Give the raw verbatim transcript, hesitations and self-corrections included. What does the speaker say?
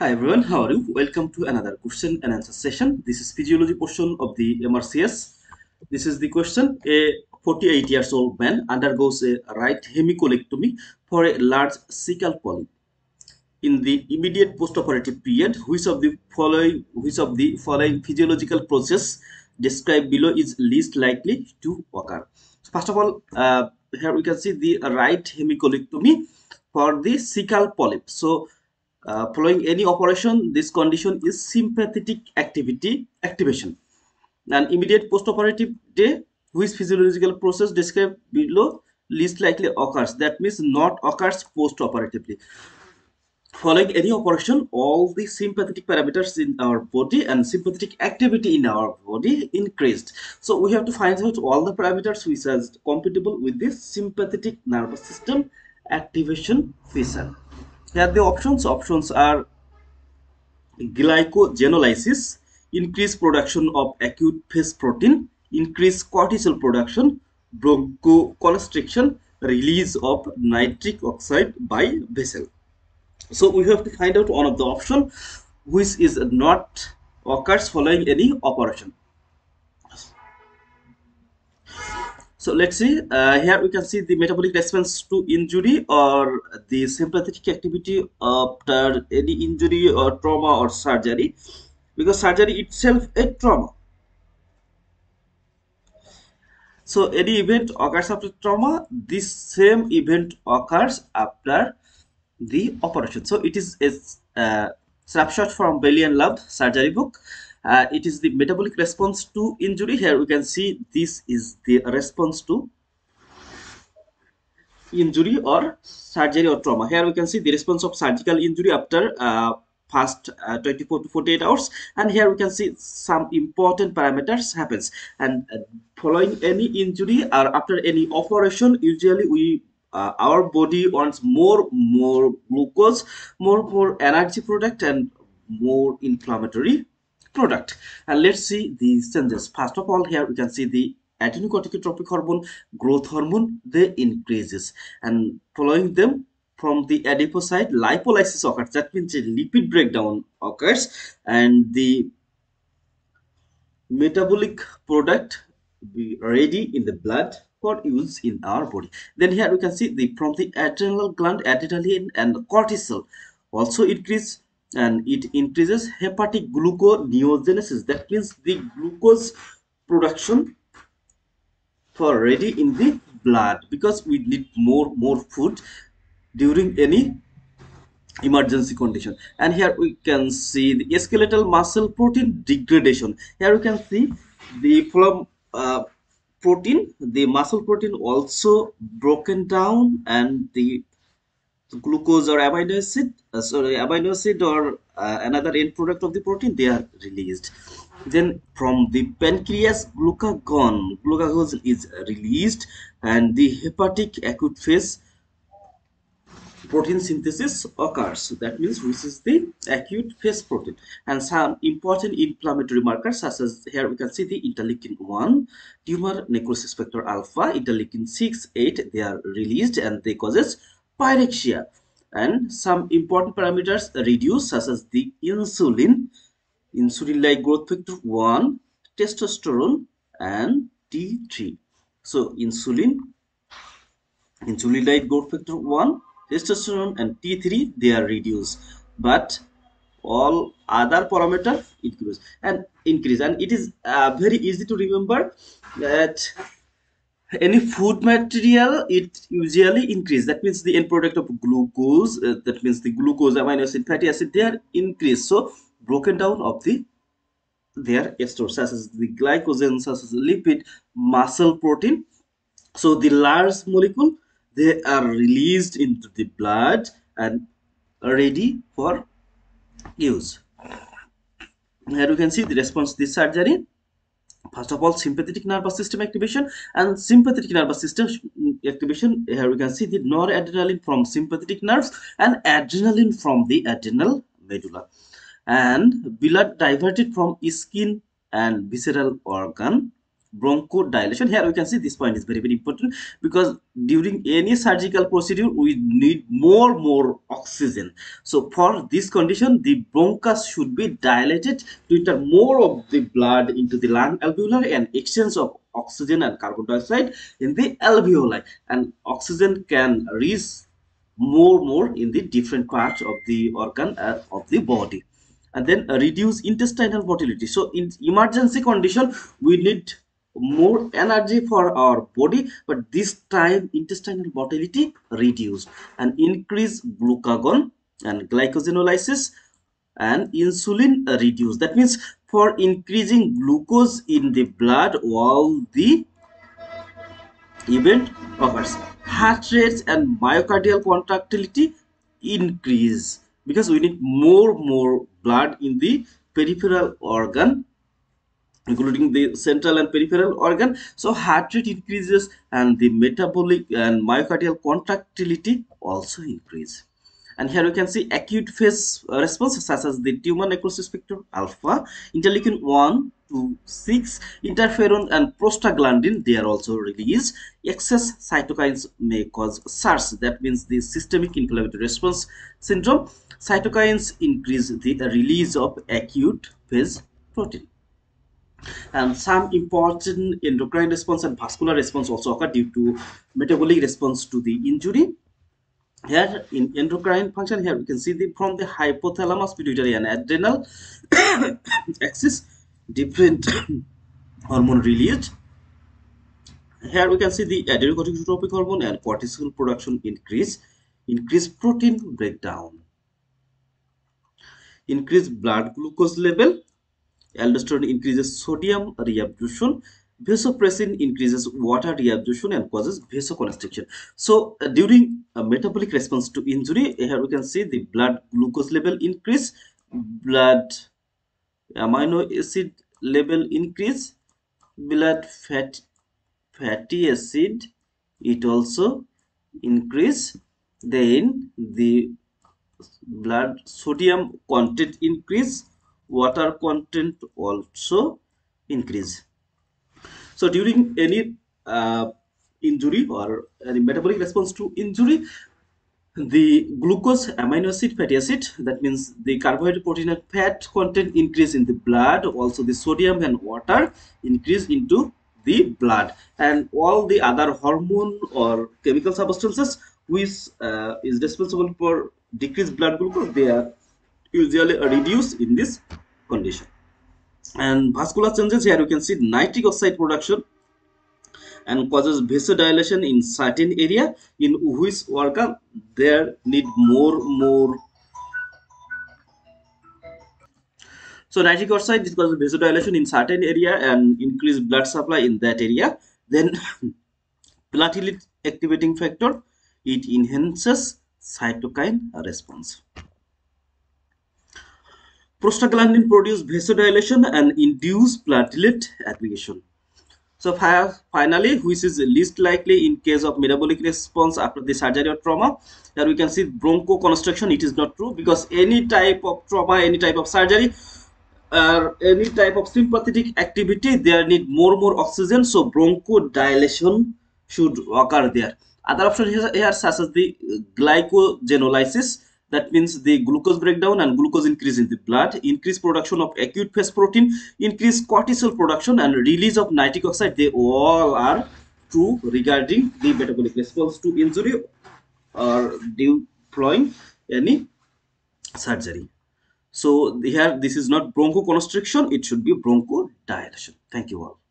Hi everyone, how are you? Welcome to another question and answer session. This is physiology portion of the M R C S. This is the question. A forty-eight years old man undergoes a right hemicolectomy for a large sessile polyp. In the immediate postoperative period, which of the following which of the following physiological process described below is least likely to occur? So first of all, uh, here we can see the right hemicolectomy for the sessile polyp. So Uh, following any operation, this condition is sympathetic activity activation. An immediate postoperative day, which physiological process described below least likely occurs. That means not occurs postoperatively. Following any operation, all the sympathetic parameters in our body and sympathetic activity in our body increased. So we have to find out all the parameters which are compatible with this sympathetic nervous system activation feature. Here the options options are glycogenolysis, increased production of acute phase protein, increased cortisol production, bronchoconstriction, release of nitric oxide by vessel. So we have to find out one of the option which is not occurs following any operation. So let's see, uh, here we can see the metabolic response to injury or the sympathetic activity after any injury or trauma or surgery, because surgery itself a trauma. So any event occurs after trauma, this same event occurs after the operation. So it is a uh, snapshot from Bailey and Love surgery book. Uh, it is the metabolic response to injury. Here we can see this is the response to injury or surgery or trauma. Here we can see the response of surgical injury after uh, past uh, twenty-four to forty-eight hours, and here we can see some important parameters happens. And uh, following any injury or after any operation, usually we Uh, our body wants more more glucose, more more energy product, and more inflammatory product. And let's see these changes. First of all, here we can see the adrenocorticotropic hormone, growth hormone, they increases, and following them from the adipocyte lipolysis occurs. That means a lipid breakdown occurs, and the metabolic product be ready in the blood for use in our body. Then here we can see the from the adrenal gland, adrenaline and cortisol also increase, and it increases hepatic gluconeogenesis. That means the glucose production for ready in the blood, because we need more more food during any emergency condition. And here we can see the skeletal muscle protein degradation. Here we can see the from uh, protein, the muscle protein also broken down, and the glucose or amino acid uh, sorry amino acid or uh, another end product of the protein, they are released. Then from the pancreas glucagon glucagon is released, and the hepatic acute phase protein synthesis occurs. So that means this is the acute phase protein, and some important inflammatory markers such as here we can see the interleukin one, tumor necrosis factor alpha, interleukin six, eight, they are released, and they causes pyrexia. And some important parameters reduced such as the insulin, insulin like growth factor one, testosterone and T three. So insulin, insulin like growth factor one, testosterone and T three, they are reduced, but all other parameters increase and increase. And it is uh, very easy to remember that any food material, it usually increase. That means the end product of glucose, uh, that means the glucose, amino acid, fatty acid, they are increased. So broken down of the their esters such as the glycogen, such as lipid, muscle protein. So the large molecule, they are released into the blood and ready for use. Here you can see the response to this surgery. First of all, sympathetic nervous system activation, and sympathetic nervous system activation, here we can see the noradrenaline from sympathetic nerves and adrenaline from the adrenal medulla, and blood diverted from skin and visceral organ bronchodilation. Here we can see this point is very, very important, because during any surgical procedure we need more more oxygen. So for this condition, the bronchus should be dilated to enter more of the blood into the lung alveoli and exchange of oxygen and carbon dioxide in the alveoli, and oxygen can reach more more in the different parts of the organ uh, of the body, and then uh, reduce intestinal motility. So in emergency condition we need more energy for our body, but this time intestinal motility reduced, and increase glucagon and glycogenolysis and insulin reduced. That means for increasing glucose in the blood, all the event occurs. Heart rates and myocardial contractility increase, because we need more more blood in the peripheral organ, including the central and peripheral organ. So heart rate increases and the metabolic and myocardial contractility also increase. And here you can see acute phase response such as the tumor necrosis factor alpha, interleukin one, two, six, interferon and prostaglandin, they are also released. Excess cytokines may cause SARS, that means the systemic inflammatory response syndrome. Cytokines increase the release of acute phase protein. And some important endocrine response and vascular response also occur due to metabolic response to the injury. Here in endocrine function, here we can see the from the hypothalamus, pituitary and adrenal axis, different hormone released. Here we can see the adrenocorticotropic hormone and cortisol production increase, increased protein breakdown, increased blood glucose level. Aldosterone increases sodium reabsorption, vasopressin increases water reabsorption and causes vasoconstriction. So uh, during a metabolic response to injury, here we can see the blood glucose level increase, blood amino acid level increase, blood fat fatty acid, it also increase, then the blood sodium content increase, water content also increase. So during any uh, injury or any metabolic response to injury, the glucose, amino acid, fatty acid, that means the carbohydrate, protein and fat content increase in the blood, also the sodium and water increase into the blood, and all the other hormone or chemical substances which uh, is responsible for decreased blood glucose, they are usually reduced in this condition. And vascular changes, here you can see nitric oxide production and causes vasodilation in certain area in which organ there need more more. So nitric oxide is causes vasodilation in certain area and increased blood supply in that area. Then platelet activating factor, it enhances cytokine response. Prostaglandin produce vasodilation and induce platelet aggregation. So finally, which is least likely in case of metabolic response after the surgery or trauma, that we can see bronchoconstriction, it is not true, because any type of trauma, any type of surgery or any type of sympathetic activity, there need more more oxygen, so bronchodilation should occur there. Other option here such as the glycogenolysis, that means the glucose breakdown and glucose increase in the blood, increased production of acute phase protein, increased cortisol production and release of nitric oxide, they all are true regarding the metabolic response to injury or deploying any surgery. So here this is not bronchoconstriction, it should be bronchodilation. Thank you all.